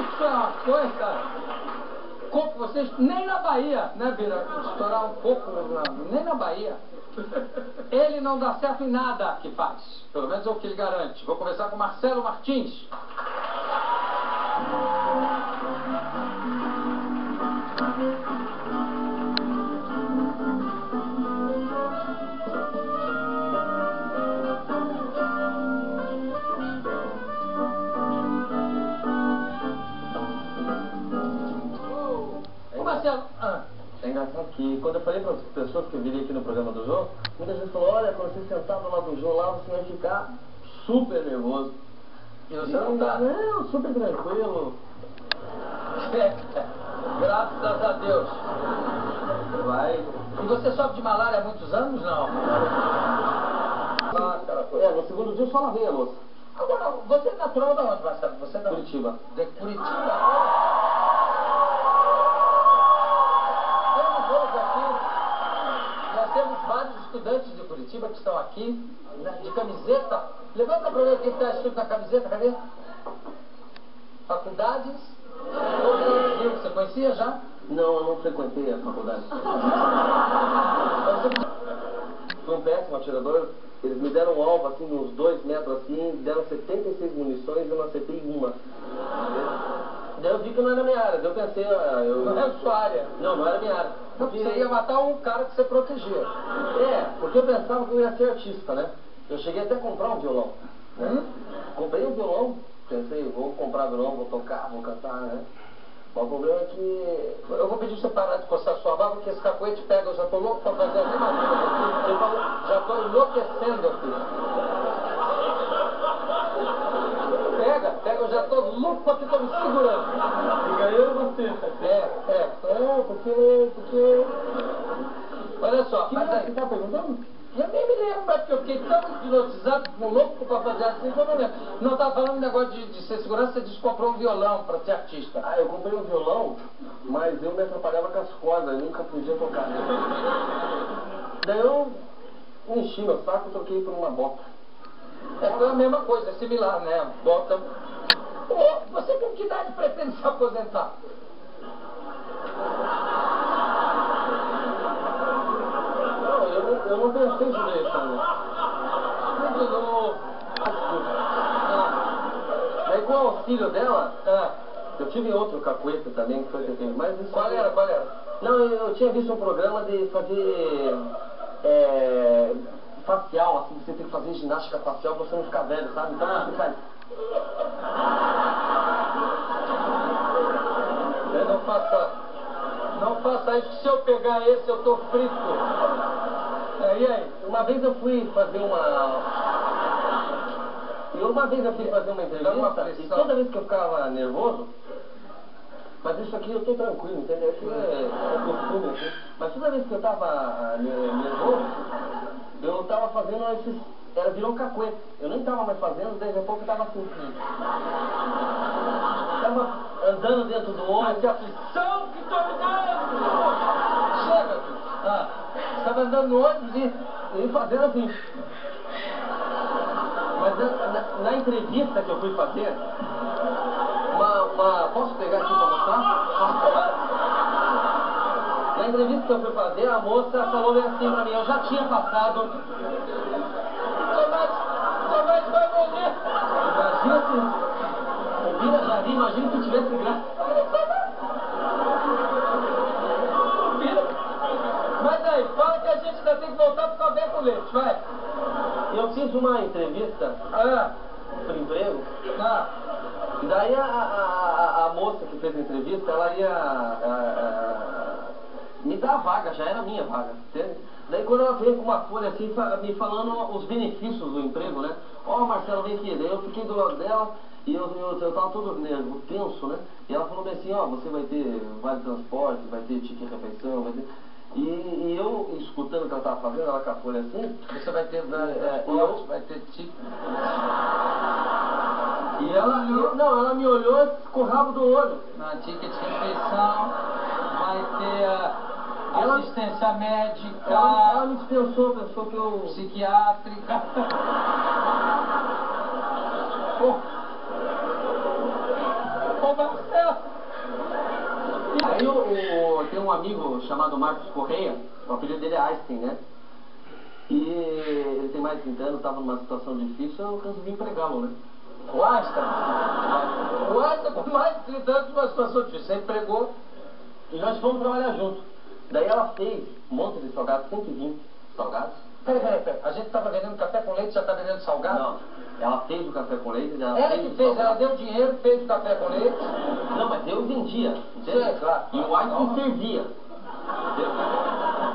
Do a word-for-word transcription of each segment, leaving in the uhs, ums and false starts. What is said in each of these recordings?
estourações, cara. Como vocês, nem na Bahia, né, Bira? Estourar um pouco, nem na Bahia. Ele não dá certo em nada que faz. Pelo menos é o que ele garante. Vou começar com Marcelo Martins. É engraçado que quando eu falei para as pessoas que eu virei aqui no programa do João, muita gente falou, olha, quando você sentar do lado do João lá, você vai ficar super nervoso. E você não tá? Não, super tranquilo. Graças a Deus. Vai. E você sofre de malária há muitos anos, não? Ah, cara, foi. É, no segundo dia eu só lavei a louça. Agora, você é natural de onde, Marcelo? Você é da... Curitiba. De Curitiba. Estudantes de Curitiba que estão aqui, de camiseta. Levanta para ver o que está escrito na camiseta, cadê? Faculdades? Você conhecia já? Não, eu não frequentei a faculdade. Fui um péssimo atirador. Eles me deram um alvo assim, de uns dois metros assim, deram setenta e seis munições e eu não acertei uma. Daí eu vi que não era minha área, daí eu pensei... Ah, eu... Não era sua área? Não, não era minha área. Não, você ia matar um cara que você protegia. É, porque eu pensava que eu ia ser artista, né? Eu cheguei até a comprar um violão, né? Hum? Comprei um violão, pensei, vou comprar violão, vou tocar, vou cantar, né? Mas o problema é que... Eu vou pedir você parar de coçar sua barba, porque esse capoeira te pega, eu já tô louco pra fazer a mesma coisa aqui. Eu falo, já tô enlouquecendo aqui. Pega, pega, eu já tô louco aqui, tô me segurando. E ganhou você. É, é. É, porque... porque... Olha só, que mas aí... Você tá perguntando? Eu nem me lembro, mas porque eu fiquei tão hipnotizado, como louco pra fazer assim, que eu não lembro. Não, tava falando um negócio de, de ser segurança, você disse que comprou um violão pra ser artista. Ah, eu comprei um violão, mas eu me atrapalhava com as cordas, eu nunca podia tocar. Daí eu enchi meu saco e toquei por uma bota. É, foi a mesma coisa, é similar, né? Bota... Oh, você com que idade pretende se aposentar? Eu não pensei direito, né? Muito novo. Ah. Daí com o auxílio dela, ah, eu tive outro capoeira também, que foi que eu tive, mas isso... Qual era, qual era? Não, eu, eu tinha visto um programa de fazer... É, facial, assim, você tem que fazer ginástica facial pra você não ficar velho, sabe? Então ah. você faz... Eu não faça... Não faça isso, que se eu pegar esse eu tô frito. E aí, uma vez eu fui fazer uma... E uma vez eu fui fazer uma entrevista e toda vez que eu ficava nervoso... Mas isso aqui eu tô tranquilo, entendeu? Isso é costume aqui. Mas toda vez que eu tava nervoso, eu tava fazendo esses... Era virou cacuete. Eu nem tava mais fazendo, daí a pouco eu tava assim... Tava andando dentro do ônibus e a aflição que tô me dando! Chega! Ah... Estava andando no ônibus e, e fazendo assim. Mas na, na, na entrevista que eu fui fazer, uma, uma... Posso pegar aqui pra mostrar? Na entrevista que eu fui fazer, a moça falou bem assim pra mim, eu já tinha passado. Tomás, Tomás vai morrer! Imagina se... O Bira já vi, imagina que tivesse graça. Fala que a gente ainda tem que voltar pro café com leite, vai. Eu fiz uma entrevista ah. pro emprego. Ah. E daí a, a, a, a moça que fez a entrevista, ela ia a, a, me dar a vaga, já era minha vaga. Entende? Daí quando ela veio com uma folha assim, me falando os benefícios do emprego, né? Ó, oh, Marcelo, vem aqui. Daí eu fiquei do lado dela e eu, eu, eu tava todo nervoso, tenso, né? E ela falou assim, ó, oh, você vai ter vale transporte, vai ter ticket refeição, vai ter... E, e eu, escutando o que ela estava fazendo, ela com a folha assim... Você vai ter... É, eu, eu, vai ter tipo... E ela... Eu, não, ela me olhou com o rabo do olho. Na ticket de refeição, vai ter ela, assistência médica... Ela, ela me dispensou, pensou que eu... Psiquiátrica... Pô, bomba no céu. Aí o, o, tem um amigo chamado Marcos Correia, o apelido dele é Einstein, né? E ele tem mais de trinta anos, estava numa situação difícil, eu consegui empregá-lo, né? O Einstein? O Einstein com mais de trinta anos numa situação difícil, ele empregou e nós fomos trabalhar junto. Daí ela fez um monte de salgados, cento e vinte salgados. Peraí, peraí, peraí, a gente estava vendendo café com leite, já está vendendo salgado? Não, ela fez o café com leite, ela Ela que fez, ela deu dinheiro, fez o café com leite. Não, mas eu vendia, entendeu? Sim, claro. E o Einstein servia.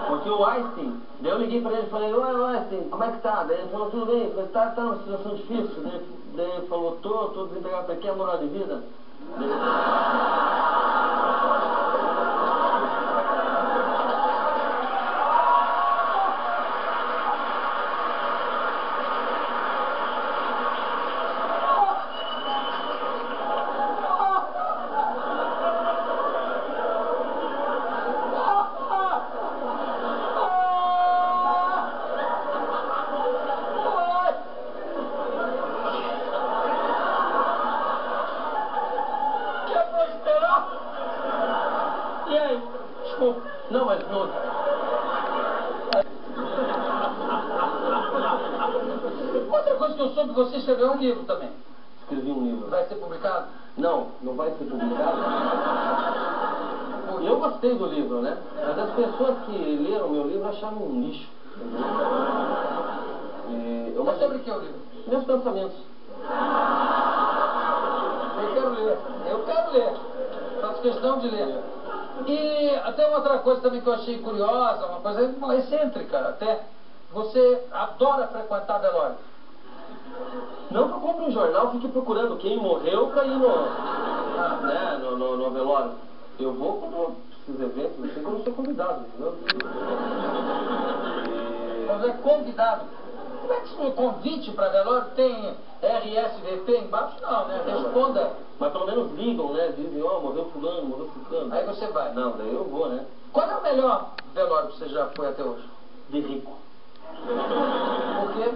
Porque o Einstein, daí eu liguei para ele e falei, oi Einstein, como é que tá? Daí ele falou, tudo bem, eu falei, tá, tá uma situação difícil. Daí, daí ele falou, tô, tô desempregado, pra quê? A moral de vida? Daí, não, mas não. Outra coisa que eu soube, você escreveu um livro também. Escrevi um livro. Vai ser publicado? Não, não vai ser publicado. Eu gostei do livro, né? Mas as pessoas que leram meu livro acharam um lixo. E eu mas sobre o que é o livro? Meus pensamentos. Eu quero ler. Eu quero ler. Faço questão de ler. E até uma outra coisa também que eu achei curiosa, uma coisa excêntrica até, você adora frequentar velório. Não que eu compre um jornal, fique procurando quem morreu pra ir no, ah, né, no, no, no velório. Eu vou quando esses eventos, assim, quando eu sou convidado, entendeu? Quando é convidado, como é que se um convite pra velório tem R S V P embaixo? Não, né? Responda. Mas pelo menos ligam, né? Dizem, ó, oh, morreu fulano, morreu fulano. Aí você vai. Não, daí eu vou, né? Qual é o melhor velório que você já foi até hoje? De rico. Por quê?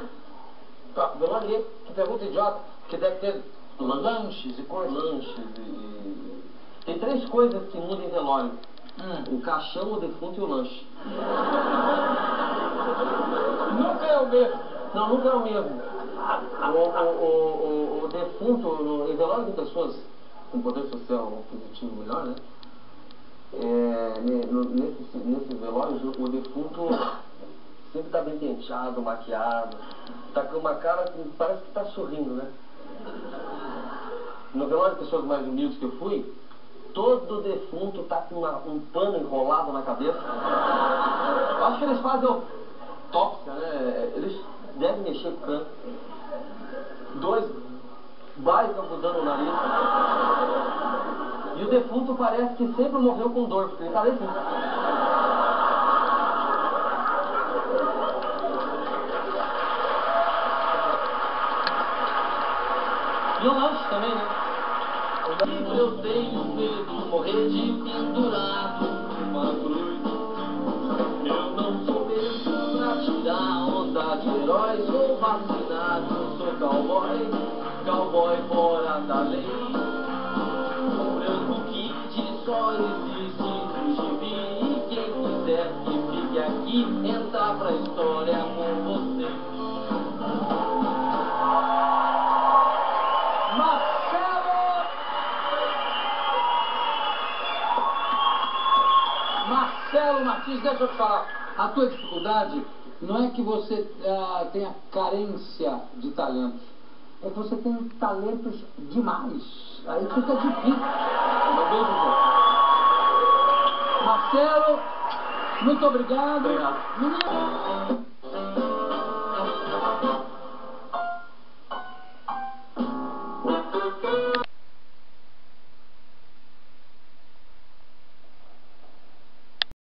Ah, velório rico. Que pergunta idiota. Que deve ter lanches e coisas. Lanches e... Tem três coisas que mudam em velório. Hum. O caixão, o defunto e o lanche. Nunca é o mesmo. Não, nunca é o mesmo. O, o, o, o defunto, no, em velório de pessoas com poder social positivo melhor, né? É, Nesses nesse velórios, o defunto sempre tá bem penteado, maquiado, tá com uma cara que parece que tá sorrindo, né? No velório de pessoas mais humildes que eu fui, todo defunto tá com uma, um pano enrolado na cabeça. Eu acho que eles fazem autópsia, né? Eles devem mexer com o cano. Dois baita mudando o nariz. E o defunto parece que sempre morreu com dor, porque ele tá assim. E o lanche também, né? E eu tenho medo de morrer de pendurado numa cruz. Eu não sou mesmo pra tirar onda de heróis ou vacinado. Cowboy, cowboy fora da lei. O branco kid só existe no gibi. E quem quiser que fique aqui, entra pra história com você. Marcelo! Marcelo Martins, deixa eu te falar. A tua dificuldade não é que você uh, tenha carência de talentos, é que você tem talentos demais. Aí fica difícil. Um beijo, João. Marcelo, muito obrigado. Obrigado.